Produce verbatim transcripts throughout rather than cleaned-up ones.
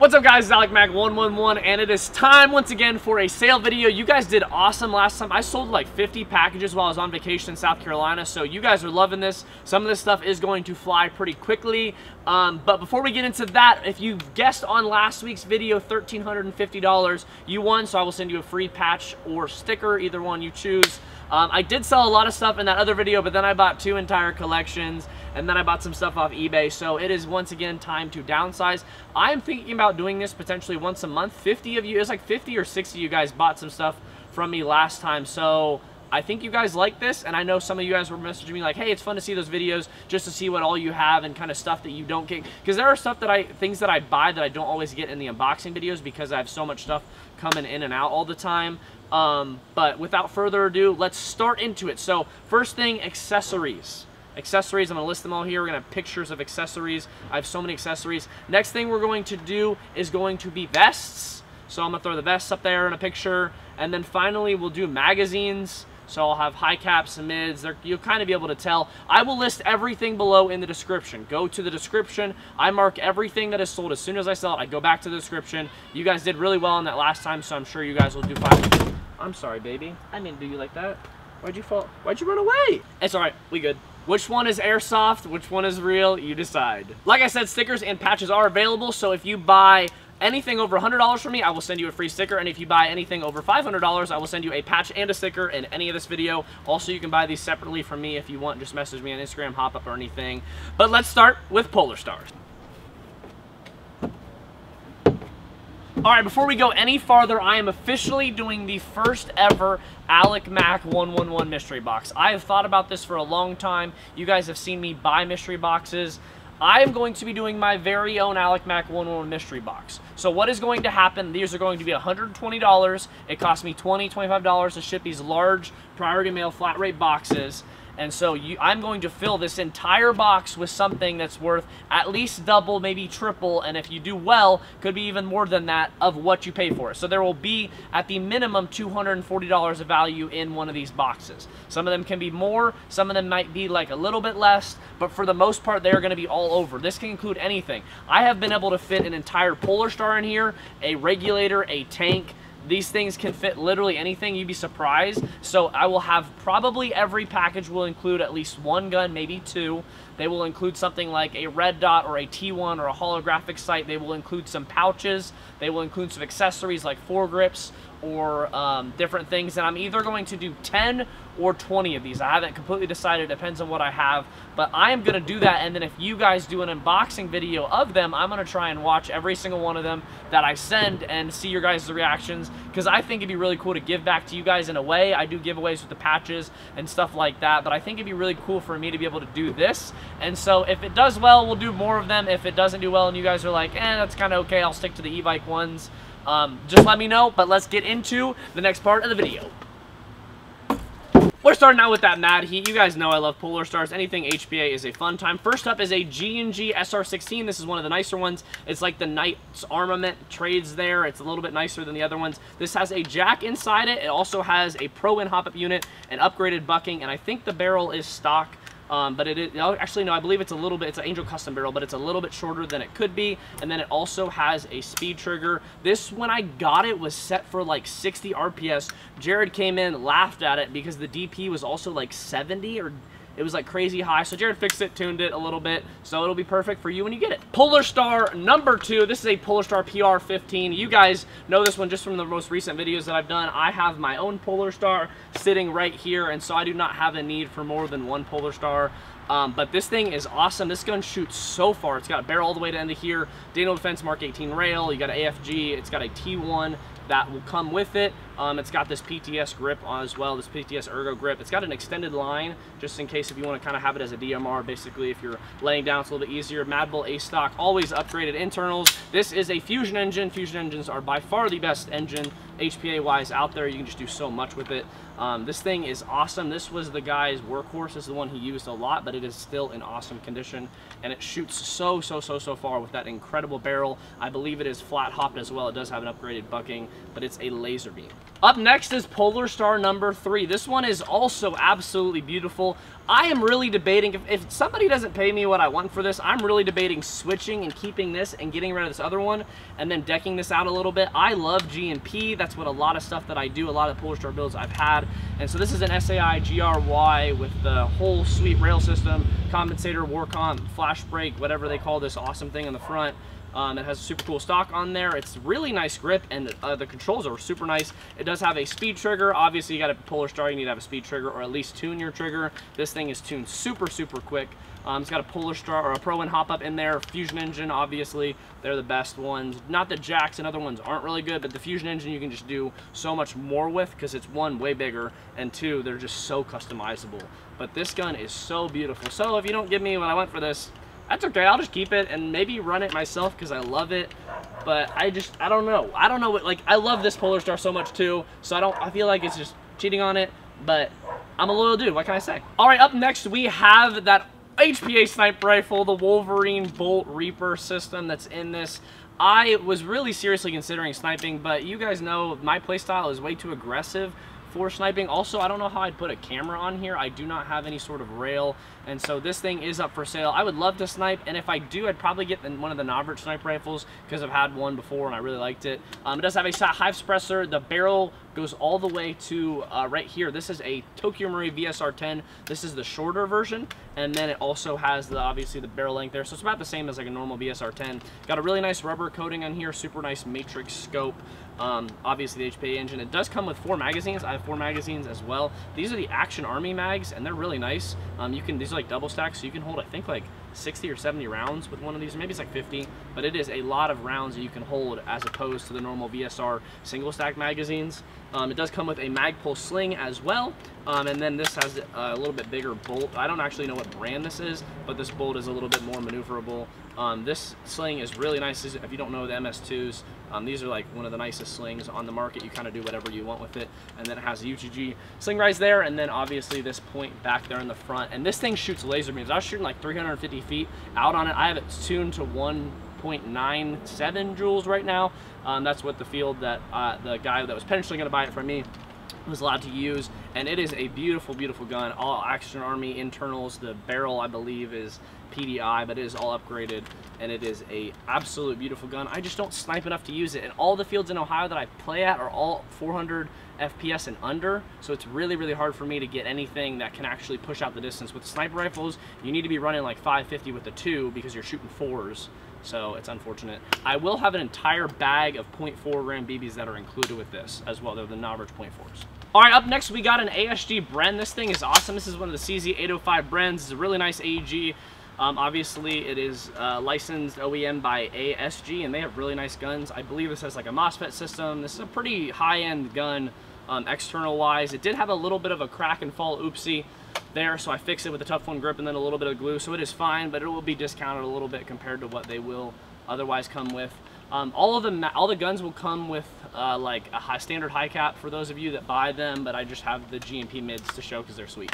What's up guys, it's Alecmac one one one and it is time once again for a sale video. You guys did awesome last time. I sold like fifty packages while I was on vacation in South Carolina, so you guys are loving this. Some of this stuff is going to fly pretty quickly. Um, but before we get into that, if you guessed on last week's video, one thousand three hundred fifty dollars, you won, so I will send you a free patch or sticker, either one you choose. Um, I did sell a lot of stuff in that other video, but then I bought two entire collections, and then I bought some stuff off eBay, so it is once again time to downsize. I am thinking about doing this potentially once a month. fifty of you, it's like fifty or sixty of you guys bought some stuff from me last time, so I think you guys like this, and I know some of you guys were messaging me like, hey, it's fun to see those videos just to see what all you have and kind of stuff that you don't get, because there are stuff that I, things that I buy that I don't always get in the unboxing videos because I have so much stuff coming in and out all the time. Um, but without further ado, let's start into it. So first thing, accessories. Accessories, I'm gonna list them all here. We're gonna have pictures of accessories. I have so many accessories. Next thing we're going to do is going to be vests. So I'm gonna throw the vests up there in a picture. And then finally, we'll do magazines. So I'll have high caps and mids. They're, you'll kind of be able to tell. I will list everything below in the description. Go to the description. I mark everything that is sold. As soon as I sell it, I go back to the description. You guys did really well on that last time, so I'm sure you guys will do fine. I'm sorry, baby. I didn't do you like that. Why'd you fall? Why'd you run away? It's all right. We good. Which one is airsoft? Which one is real? You decide. Like I said, stickers and patches are available, so if you buy anything over one hundred dollars from me, I will send you a free sticker, and if you buy anything over five hundred dollars, I will send you a patch and a sticker in any of this video. Also, you can buy these separately from me if you want. Just message me on Instagram, hop up, or anything. But let's start with PolarStar. All right, before we go any farther, I am officially doing the first ever Alecmac one one one mystery box. I have thought about this for a long time. You guys have seen me buy mystery boxes. I am going to be doing my very own Alecmac one one one mystery box. So what is going to happen? These are going to be one hundred twenty dollars. It cost me twenty dollars, twenty-five dollars to ship these large priority mail flat rate boxes. And so you, I'm going to fill this entire box with something that's worth at least double, maybe triple, and if you do well, could be even more than that of what you pay for it. So there will be at the minimum two hundred forty dollars of value in one of these boxes. Some of them can be more, some of them might be like a little bit less, but for the most part, they're gonna be all over. This can include anything. I have been able to fit an entire PolarStar in here, a regulator, a tank. These things can fit literally anything. You'd be surprised. So I will have probably every package will include at least one gun, maybe two. They will include something like a red dot or a T one or a holographic sight. They will include some pouches. They will include some accessories like foregrips or um, different things. And I'm either going to do ten or twenty of these. I haven't completely decided. It depends on what I have. But I am going to do that. And then if you guys do an unboxing video of them, I'm going to try and watch every single one of them that I send and see your guys' reactions. Because I think it'd be really cool to give back to you guys in a way. I do giveaways with the patches and stuff like that. But I think it'd be really cool for me to be able to do this. And so if it does well, we'll do more of them. If it doesn't do well and you guys are like, eh, that's kind of okay, I'll stick to the e-bike ones. Um, just let me know, but let's get into the next part of the video. We're starting out with that Mad Heat. You guys know I love PolarStars. Anything H P A is a fun time. First up is a G and G S R sixteen. This is one of the nicer ones. It's like the Knight's Armament trades there. It's a little bit nicer than the other ones. This has a jack inside it. It also has a Prowin hop-up unit, an upgraded bucking, and I think the barrel is stock. Um, but it is, actually no, I believe it's a little bit, it's an Angel Custom barrel, but it's a little bit shorter than it could be. And then it also has a speed trigger. This, when I got it, was set for like sixty R P S. Jared came in, laughed at it because the D P was also like seventy or it was like crazy high. So Jared fixed it, tuned it a little bit. So it'll be perfect for you when you get it. PolarStar number two. This is a PolarStar P R fifteen. You guys know this one just from the most recent videos that I've done. I have my own PolarStar sitting right here. And so I do not have a need for more than one PolarStar. Um, but this thing is awesome. This gun shoots so far. It's got a barrel all the way to end of here. Daniel Defense Mark eighteen rail. You got an A F G. It's got a T one. That will come with it. Um, it's got this P T S grip on as well, this P T S ergo grip. It's got an extended line, just in case if you want to kind of have it as a D M R, basically, if you're laying down, it's a little bit easier. Madbull A stock, always upgraded internals. This is a fusion engine. Fusion engines are by far the best engine, H P A-wise, out there. You can just do so much with it. Um, this thing is awesome. This was the guy's workhorse. This is the one he used a lot, but it is still in awesome condition, and it shoots so, so, so, so far with that incredible barrel. I believe it is flat hopped as well. It does have an upgraded bucking, but it's a laser beam. Up next is PolarStar number three. This one is also absolutely beautiful. I am really debating, if, if somebody doesn't pay me what I want for this, I'm really debating switching and keeping this and getting rid of this other one and then decking this out a little bit. I love G and P. That's what a lot of stuff that I do, a lot of PolarStar builds I've had. And so this is an S A I G R Y with the whole sweet rail system, compensator, war comp, flash brake, whatever they call this awesome thing in the front. Um, it has a super cool stock on there. It's really nice grip, and uh, the controls are super nice. It does have a speed trigger. Obviously, you got a PolarStar, you need to have a speed trigger, or at least tune your trigger. This thing is tuned super, super quick. Um, it's got a PolarStar or a Prowin hop-up in there. Fusion engine, obviously, they're the best ones. Not that Jacks and other ones aren't really good, but the Fusion engine you can just do so much more with because it's one, way bigger, and two, they're just so customizable. But this gun is so beautiful. So if you don't give me what I want for this, that's okay, I'll just keep it and maybe run it myself because I love it. But I just, I don't know. I don't know what, like, I love this PolarStar so much too, so I don't, I feel like it's just cheating on it, but I'm a loyal dude, what can I say? All right, up next we have that H P A sniper rifle, the Wolverine Bolt Reaper system that's in this. I was really seriously considering sniping, but you guys know my playstyle is way too aggressive for sniping. Also, I don't know how I'd put a camera on here. I do not have any sort of rail, and so this thing is up for sale. I would love to snipe, and if I do, I'd probably get one of the Novritsch sniper rifles because I've had one before and I really liked it. Um, it does have a hive suppressor. The barrel goes all the way to uh, right here. This is a Tokyo Marui V S R ten. This is the shorter version, and then it also has the obviously the barrel length there, so it's about the same as like a normal V S R ten. Got a really nice rubber coating on here, super nice matrix scope. Um, obviously the H P A engine. It does come with four magazines. I have four magazines as well. These are the Action Army mags, and they're really nice. Um, you can, these are like double stacks, so you can hold I think like sixty or seventy rounds with one of these, maybe it's like fifty, but it is a lot of rounds that you can hold as opposed to the normal V S R single stack magazines. Um, it does come with a Magpul sling as well, um, and then this has a little bit bigger bolt. I don't actually know what brand this is, but this bolt is a little bit more maneuverable. Um, this sling is really nice. If you don't know the M S twos, um, these are like one of the nicest slings on the market. You kind of do whatever you want with it, and then it has a U G G sling rise there, and then obviously this point back there in the front, and this thing shoots laser beams. I was shooting like three hundred fifty feet out on it. I have it tuned to one point nine seven joules right now. Um, that's what the field that uh, the guy that was potentially going to buy it from me was allowed to use, and it is a beautiful, beautiful gun. All Action Army internals. The barrel I believe is P D I, but it is all upgraded, and it is a absolute beautiful gun. I just don't snipe enough to use it, and all the fields in Ohio that I play at are all four hundred F P S and under, so it's really, really hard for me to get anything that can actually push out the distance. With sniper rifles, you need to be running like five fifty with the two because you're shooting fours, so it's unfortunate. I will have an entire bag of point four gram B Bs that are included with this as well. They're the Novritsch point fours. All right, up next we got an A S G Bren. This thing is awesome. This is one of the C Z eight oh five Brens. It's a really nice A E G. Um, obviously, it is uh, licensed O E M by A S G, and they have really nice guns. I believe this has like a MOSFET system. This is a pretty high-end gun um, external-wise. It did have a little bit of a crack and fall oopsie there, so I fixed it with a tough one grip and then a little bit of glue, so it is fine, but it will be discounted a little bit compared to what they will otherwise come with. Um, all of the all the guns will come with uh, like a high, standard high cap for those of you that buy them, but I just have the G and P mids to show because they're sweet.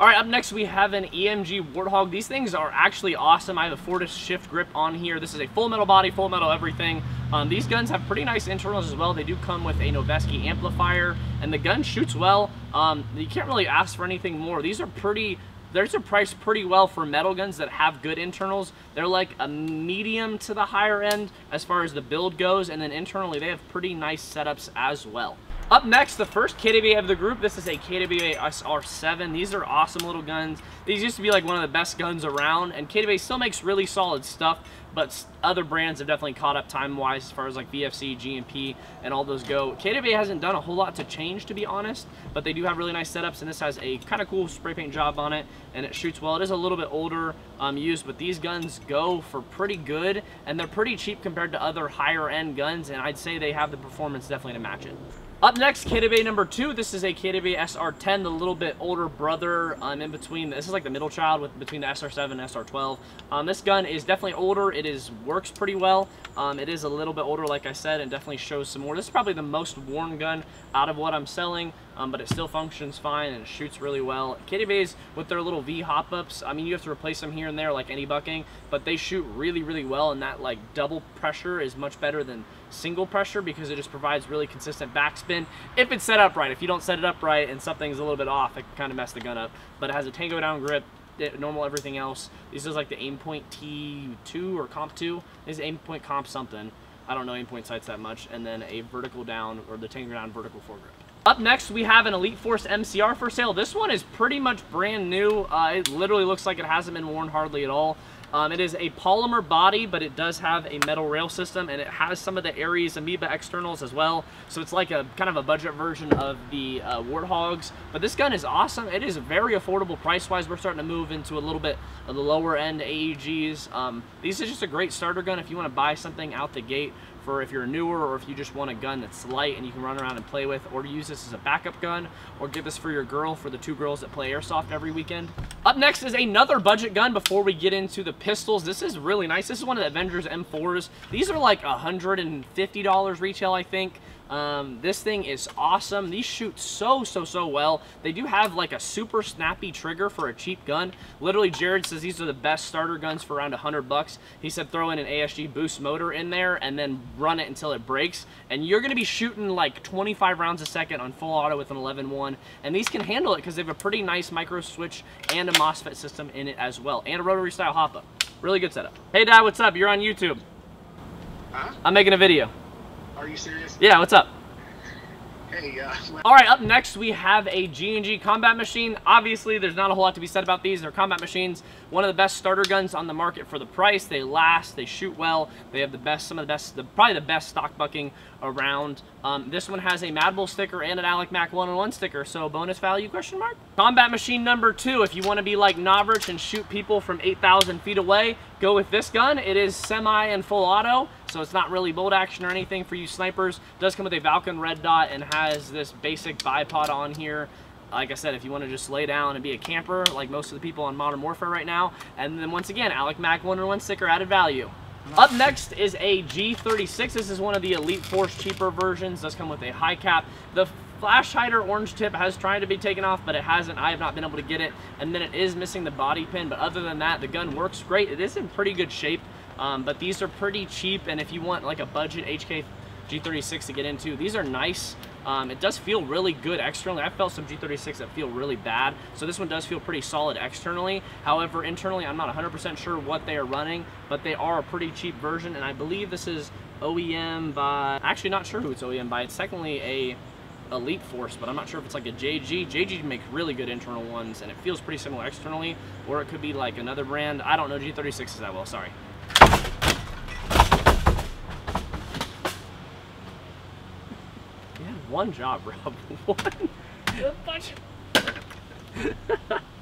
All right, up next we have an E M G Warthog. These things are actually awesome. I have a Fortis shift grip on here. This is a full metal body, full metal everything. Um, these guns have pretty nice internals as well. They do come with a Noveski amplifier, and the gun shoots well. Um, you can't really ask for anything more. These are pretty. These are priced pretty well for metal guns that have good internals. They're like a medium to the higher end as far as the build goes, and then internally they have pretty nice setups as well. Up next, the first K W A of the group. This is a K W A S R seven. These are awesome little guns. These used to be like one of the best guns around, and K W A still makes really solid stuff, but other brands have definitely caught up time-wise as far as like V F C, G and P, and all those go. K W A hasn't done a whole lot to change, to be honest, but they do have really nice setups, and this has a kind of cool spray paint job on it, and it shoots well. It is a little bit older um, used, but these guns go for pretty good, and they're pretty cheap compared to other higher-end guns, and I'd say they have the performance definitely to match it. Up next, K W A number two. This is a K W A S R ten, the little bit older brother um, in between. This is like the middle child with between the S R seven and S R twelve. Um, this gun is definitely older. It is works pretty well. Um, it is a little bit older, like I said, and definitely shows some more. This is probably the most worn gun out of what I'm selling. Um, but it still functions fine and shoots really well. Kitty bays with their little V hop-ups, I mean, you have to replace them here and there like any bucking, but they shoot really, really well, and that like double pressure is much better than single pressure because it just provides really consistent backspin if it's set up right. If you don't set it up right and something's a little bit off, it can kind of mess the gun up. But it has a Tango Down grip, normal everything else. This is like the Aimpoint T two or Comp two. This is Aimpoint Comp something. I don't know Aimpoint sights that much. And then a vertical down, or the Tango Down vertical foregrip. Up next, we have an Elite Force M C R for sale. This one is pretty much brand new. Uh, it literally looks like it hasn't been worn hardly at all. Um, it is a polymer body, but it does have a metal rail system, and it has some of the Ares Amoeba externals as well. So it's like a kind of a budget version of the uh, Warthogs. But this gun is awesome. It is very affordable price-wise. We're starting to move into a little bit of the lower-end A E Gs. Um, these are just a great starter gun if you want to buy something out the gate for if you're newer, or if you just want a gun that's light and you can run around and play with, or use this as a backup gun, or give this for your girl, for the two girls that play airsoft every weekend. Up next is another budget gun before we get into the pistols. This is really nice. This is one of the Avengers M fours. These are like one hundred fifty dollars retail, I think. Um, this thing is awesome. These shoot so, so, so well. They do have like a super snappy trigger for a cheap gun. Literally, Jared says these are the best starter guns for around one hundred bucks. He said throw in an A S G boost motor in there and then run it until it breaks. And you're going to be shooting like twenty-five rounds a second on full auto with an eleven one. And these can handle it because they have a pretty nice micro switch and a MOSFET system in it as well. And a rotary style hop-up. Really good setup. Hey, Dad, what's up? You're on YouTube. Huh? I'm making a video. Are you serious? Yeah, what's up? Hey, uh... All right, up next we have a G and G combat machine. Obviously, there's not a whole lot to be said about these. They're combat machines. One of the best starter guns on the market for the price. They last, they shoot well, they have the best, some of the best, the, probably the best stock bucking around. Um, this one has a Madbull sticker and an Alecmac one eleven sticker, so bonus value, question mark? Combat machine number two. If you want to be like Novritsch and shoot people from eight thousand feet away, go with this gun. It is semi and full auto, so it's not really bolt action or anything for you snipers. It does come with a Falcon red dot and has this basic bipod on here. Like I said, if you want to just lay down and be a camper, like most of the people on Modern Warfare right now. And then once again, Alecmac one eleven sticker, added value. Up next is a G thirty-six. This is one of the Elite Force cheaper versions. It does come with a high cap. The flash hider orange tip has tried to be taken off, but it hasn't. I have not been able to get it. And then it is missing the body pin. But other than that, the gun works great. It is in pretty good shape. Um, but these are pretty cheap. And if you want like a budget H K G thirty-six to get into, these are nice. Um, it does feel really good externally. I felt some G thirty-six that feel really bad. So this one does feel pretty solid externally. However, internally, I'm not one hundred percent sure what they are running, but they are a pretty cheap version. And I believe this is O E M by, actually not sure who it's O E M by. It's technically a Elite Force, but I'm not sure if it's like a J G. J G makes really good internal ones, and it feels pretty similar externally, or it could be like another brand. I don't know G thirty-six is that well, sorry. One job, Rob. One.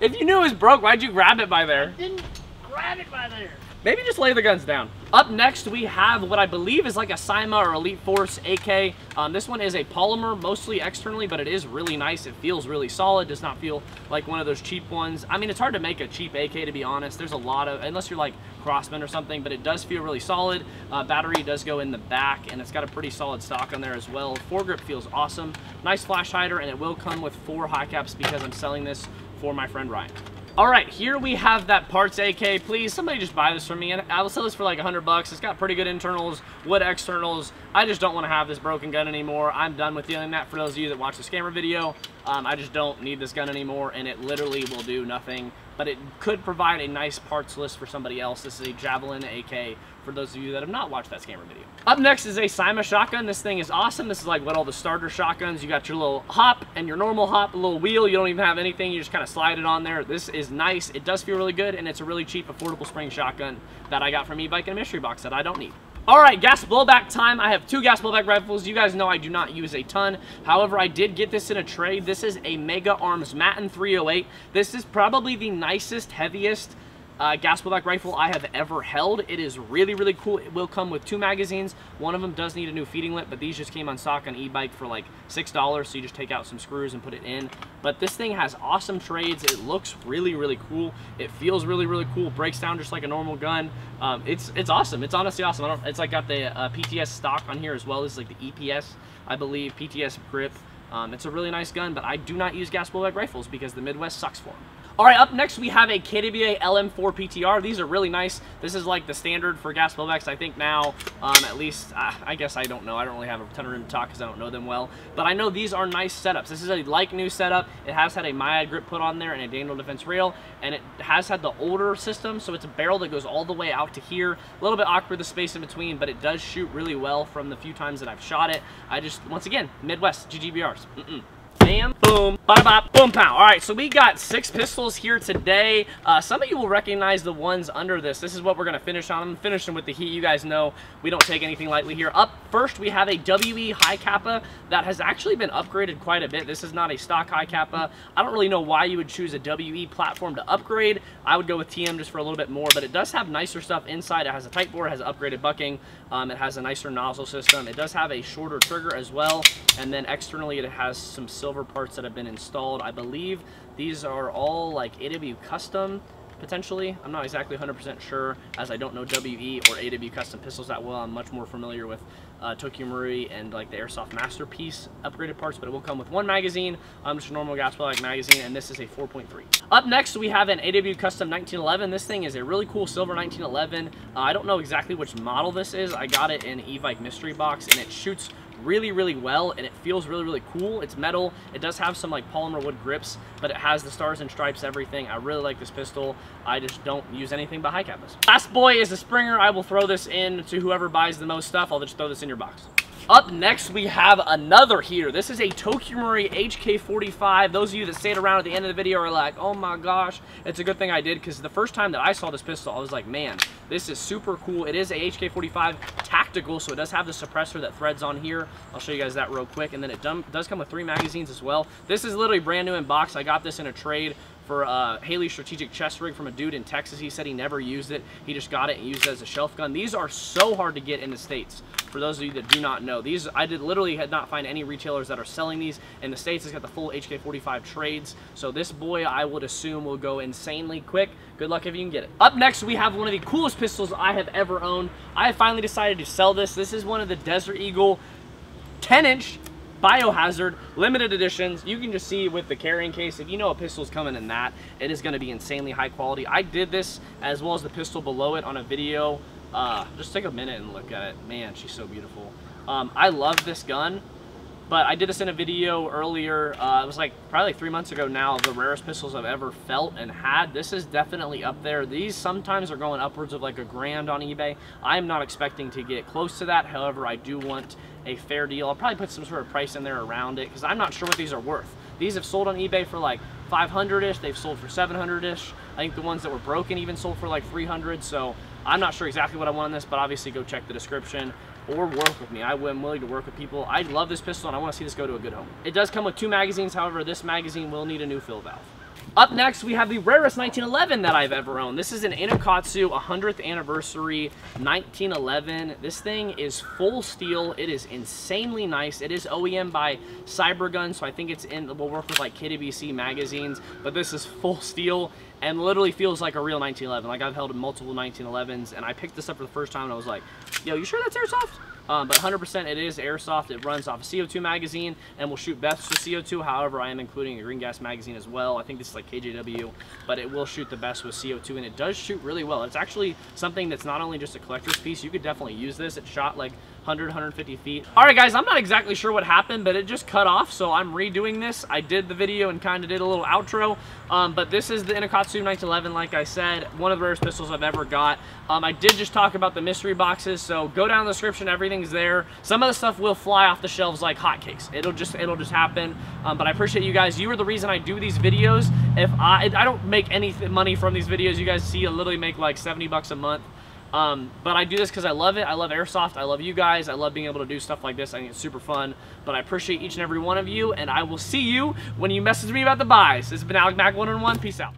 If you knew it was broke, why'd you grab it by there? I didn't grab it by there. Maybe just lay the guns down. Up next, we have what I believe is like a Cyma or Elite Force A K. Um, this one is a polymer, mostly externally, but it is really nice. It feels really solid. Does not feel like one of those cheap ones. I mean, it's hard to make a cheap A K, to be honest. There's a lot of, unless you're like Crossman or something, but it does feel really solid. Uh, battery does go in the back, and it's got a pretty solid stock on there as well. Foregrip feels awesome. Nice flash hider, and it will come with four high caps because I'm selling this for my friend Ryan. All right, here we have that parts A K. Please, somebody just buy this for me. And I will sell this for like a hundred bucks. It's got pretty good internals, wood externals. I just don't want to have this broken gun anymore. I'm done with dealing that. For those of you that watch this camera video, um, I just don't need this gun anymore, and it literally will do nothing. But it could provide a nice parts list for somebody else. This is a Javelin A K for those of you that have not watched that scammer video. Up next is a Cyma shotgun. This thing is awesome. This is like what all the starter shotguns. You got your little hop and your normal hop, a little wheel. You don't even have anything. You just kind of slide it on there. This is nice. It does feel really good, and it's a really cheap, affordable spring shotgun that I got from e-bike in a mystery box that I don't need. All right, gas blowback time. I have two gas blowback rifles. You guys know I do not use a ton. However, I did get this in a trade. This is a Mega Arms Matin three oh eight. This is probably the nicest, heaviest Uh, gas blowback rifle I have ever held. It is really, really cool. It will come with two magazines. One of them does need a new feeding lip, but these just came on stock on e-bike for like six dollars, so you just take out some screws and put it in. But this thing has awesome trades. It looks really, really cool. It feels really, really cool. Breaks down just like a normal gun. Um, it's it's awesome. It's honestly awesome. I don't, it's like got the uh, P T S stock on here as well. This is like the E P S, I believe, P T S grip. Um, it's a really nice gun, but I do not use gas blowback rifles because the Midwest sucks for them. All right, up next we have a K W A L M four P T R. These are really nice. This is like the standard for gas blowbacks, I think now, um, at least, uh, I guess I don't know. I don't really have a ton of room to talk because I don't know them well. But I know these are nice setups. This is a like new setup. It has had a Myad grip put on there and a Daniel Defense rail, and it has had the older system, so it's a barrel that goes all the way out to here. A little bit awkward, the space in between, but it does shoot really well from the few times that I've shot it. I just, once again, Midwest, G G B Rs. Mm-mm. Bam, boom, bada bop, boom, pow. All right, so we got six pistols here today. Uh, some of you will recognize the ones under this. This is what we're going to finish on. I'm finishing with the heat. You guys know we don't take anything lightly here. Up first, we have a W E Hi-Capa that has actually been upgraded quite a bit. This is not a stock Hi-Capa. I don't really know why you would choose a W E platform to upgrade. I would go with T M just for a little bit more, but it does have nicer stuff inside. It has a tight bore, it has upgraded bucking. Um, it has a nicer nozzle system. It does have a shorter trigger as well. And then externally, it has some silver parts that have been installed. I believe these are all like A W Custom, potentially. I'm not exactly one hundred percent sure, as I don't know W E or A W Custom pistols that well. I'm much more familiar with uh, Tokyo Marui and like the Airsoft Masterpiece upgraded parts, but it will come with one magazine. Um, just a normal gas blowback magazine, and this is a four point three. Up next, we have an A W Custom nineteen eleven. This thing is a really cool silver nineteen eleven. Uh, I don't know exactly which model this is. I got it in Evike mystery box, and it shoots really really well, and it feels really really cool. It's metal. It does have some like polymer wood grips, but it has the stars and stripes, everything. I really like this pistol. I just don't use anything but Hi-Capas. Last boy is a Springer. I will throw this in to whoever buys the most stuff. I'll just throw this in your box. Up next, we have another here. This is a Tokyo Marui H K forty-five. Those of you that stayed around at the end of the video are like, oh my gosh, it's a good thing I did, because the first time that I saw this pistol, I was like, man, this is super cool. It is a H K forty-five tactical, so it does have the suppressor that threads on here. I'll show you guys that real quick. And then it does come with three magazines as well. This is literally brand new in box. I got this in a trade for uh, Haley's strategic chest rig from a dude in Texas. He said he never used it. He just got it and used it as a shelf gun. These are so hard to get in the States. For those of you that do not know, these I did literally had not find any retailers that are selling these in the States. It's got the full H K forty-five trades. So this boy, I would assume, will go insanely quick. Good luck if you can get it. Up next, we have one of the coolest pistols I have ever owned. I finally decided to sell this. This is one of the Desert Eagle ten inch Biohazard limited editions. You can just see with the carrying case, if you know a pistol's coming in that, it is going to be insanely high quality. I did this as well as the pistol below it on a video. Uh, just take a minute and look at it. Man, she's so beautiful. Um, I love this gun, but I did this in a video earlier. Uh, it was like probably three months ago now, the rarest pistols I've ever felt and had. This is definitely up there. These sometimes are going upwards of like a grand on eBay. I'm not expecting to get close to that. However, I do want a fair deal. I'll probably put some sort of price in there around it, because I'm not sure what these are worth. These have sold on eBay for like five hundred-ish. They've sold for seven hundred-ish. I think the ones that were broken even sold for like three hundred. So I'm not sure exactly what I want on this, but obviously go check the description or work with me. I am willing to work with people. I love this pistol, and I want to see this go to a good home. It does come with two magazines. However, this magazine will need a new fill valve. Up next, we have the rarest nineteen eleven that I've ever owned. This is an Inokatsu one hundredth anniversary nineteen eleven. This thing is full steel. It is insanely nice. It is O E M by Cybergun, so I think it's in, we'll work with like K W C magazines, but this is full steel and literally feels like a real nineteen eleven. Like, I've held multiple nineteen elevens, and I picked this up for the first time and I was like, yo, you sure that's Airsoft? Um, but one hundred percent it is Airsoft. It runs off a C O two magazine and will shoot best with C O two. However, I am including a green gas magazine as well. I think this is like K J W, but it will shoot the best with C O two, and it does shoot really well. It's actually something that's not only just a collector's piece. You could definitely use this. It shot like one hundred, one hundred fifty feet. All right, guys, I'm not exactly sure what happened, but it just cut off, so I'm redoing this. I did the video and kind of did a little outro, um, but this is the Inokatsu nineteen eleven, like I said, one of the rarest pistols I've ever got. Um, I did just talk about the mystery boxes, so go down in the description. Everything's there. Some of the stuff will fly off the shelves like hotcakes. It'll just, it'll just happen, um, but I appreciate you guys. You are the reason I do these videos. If I, I don't make any money from these videos. You guys see, I literally make like seventy bucks a month. Um, but I do this because I love it. I love Airsoft. I love you guys. I love being able to do stuff like this. I think it's super fun. But I appreciate each and every one of you, and I will see you when you message me about the buys. This has been Alecmac one eleven. Peace out.